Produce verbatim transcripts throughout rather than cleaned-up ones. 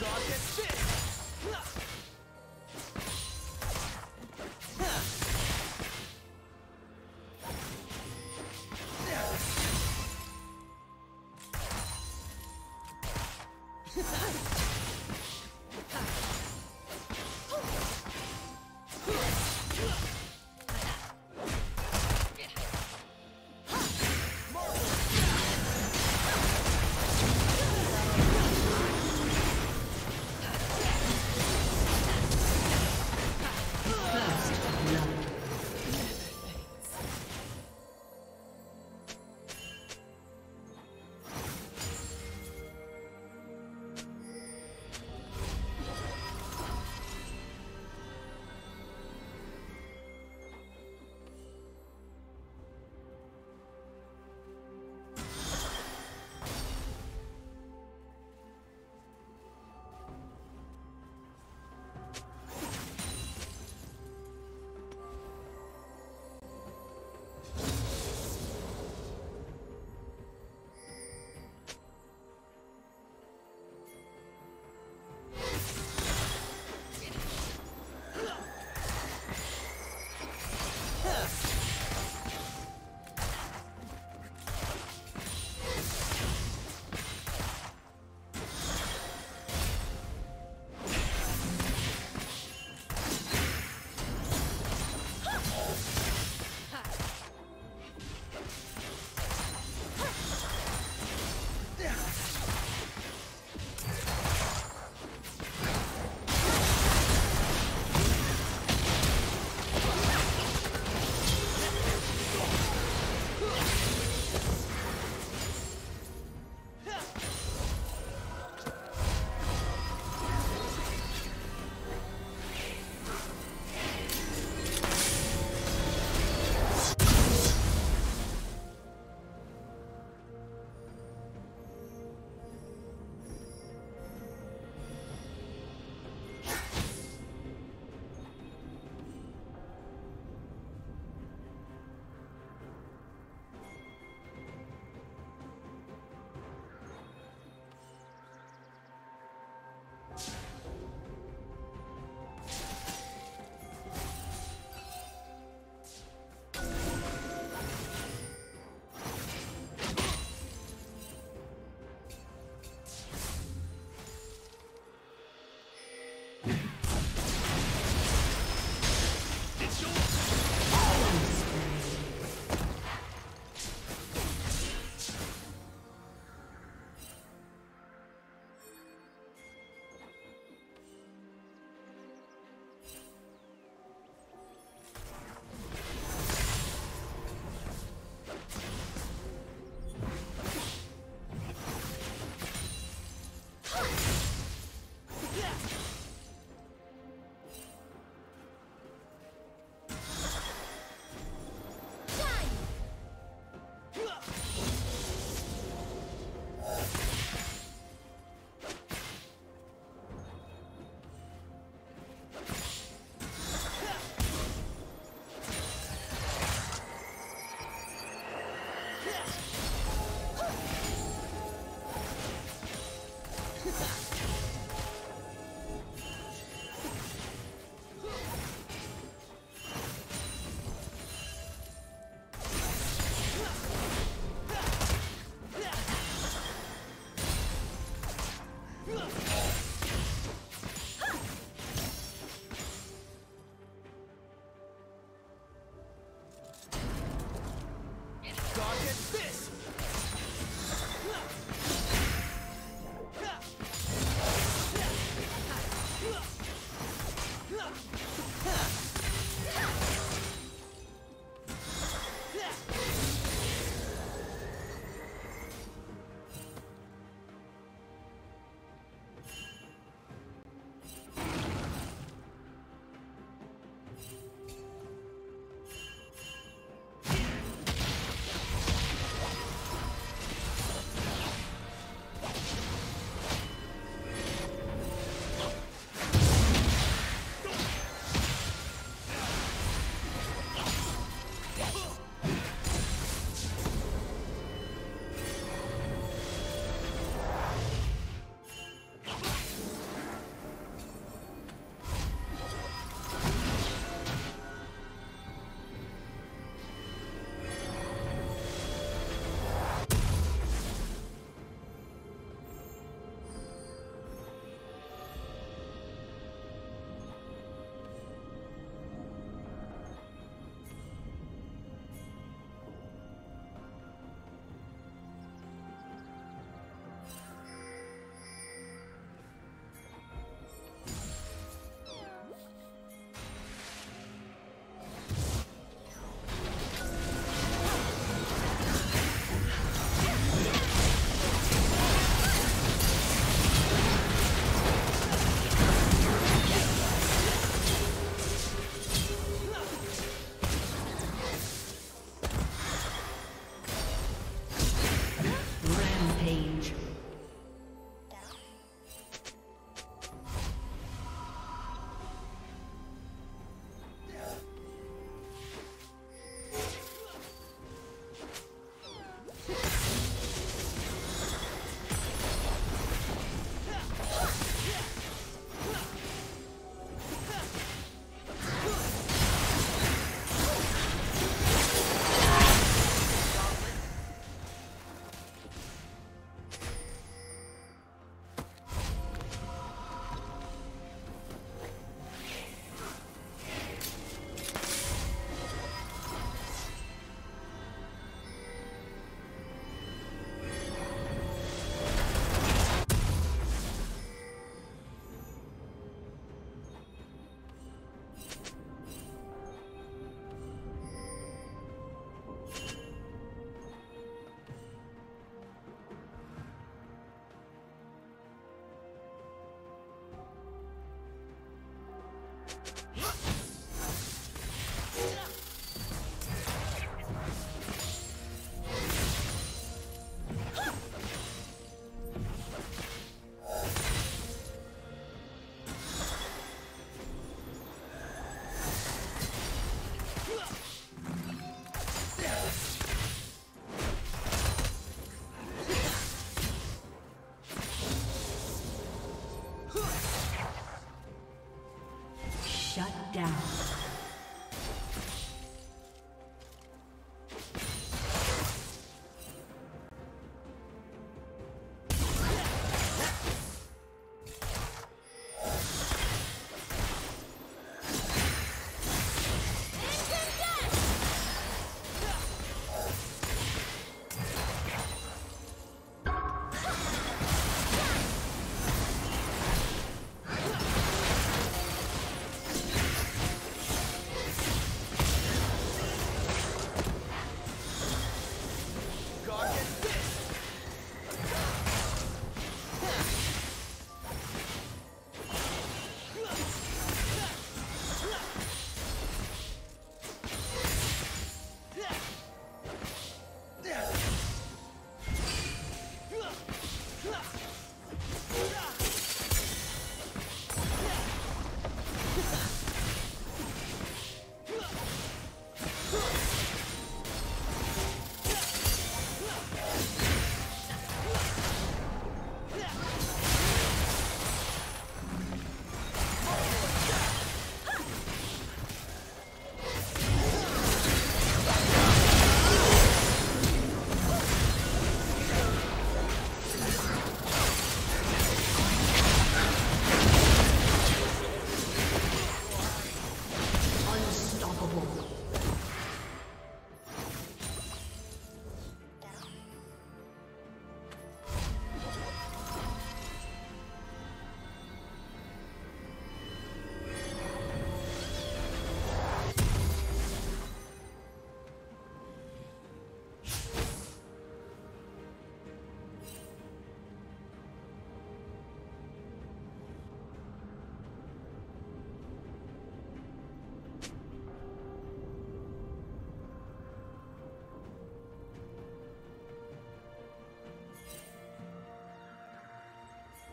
God gets this!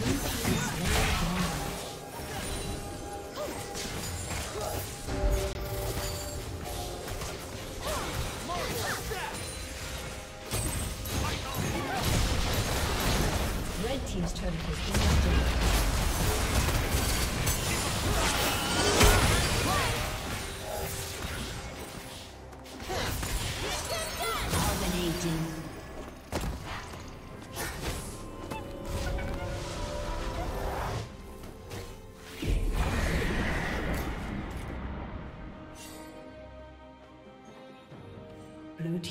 Blue team's turret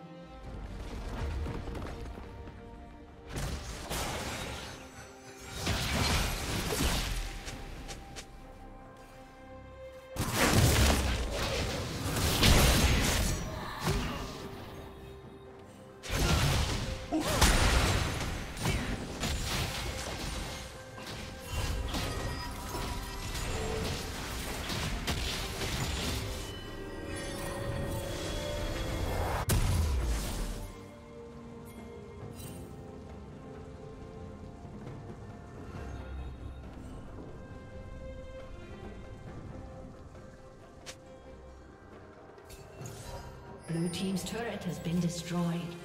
Blue team's turret has been destroyed.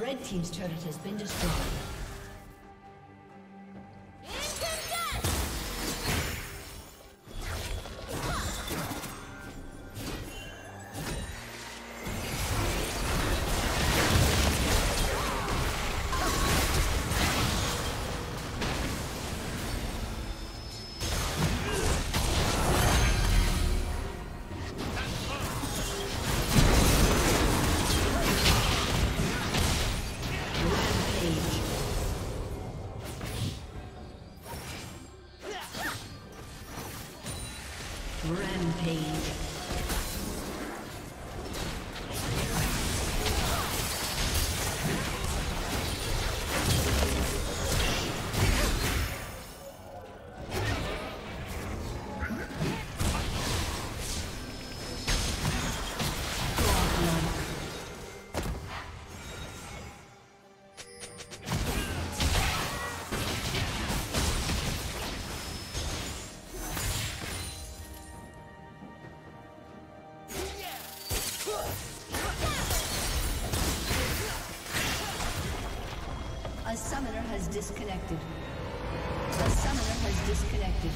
Red team's turret has been destroyed. Rampage. The summoner has disconnected. The summoner has disconnected.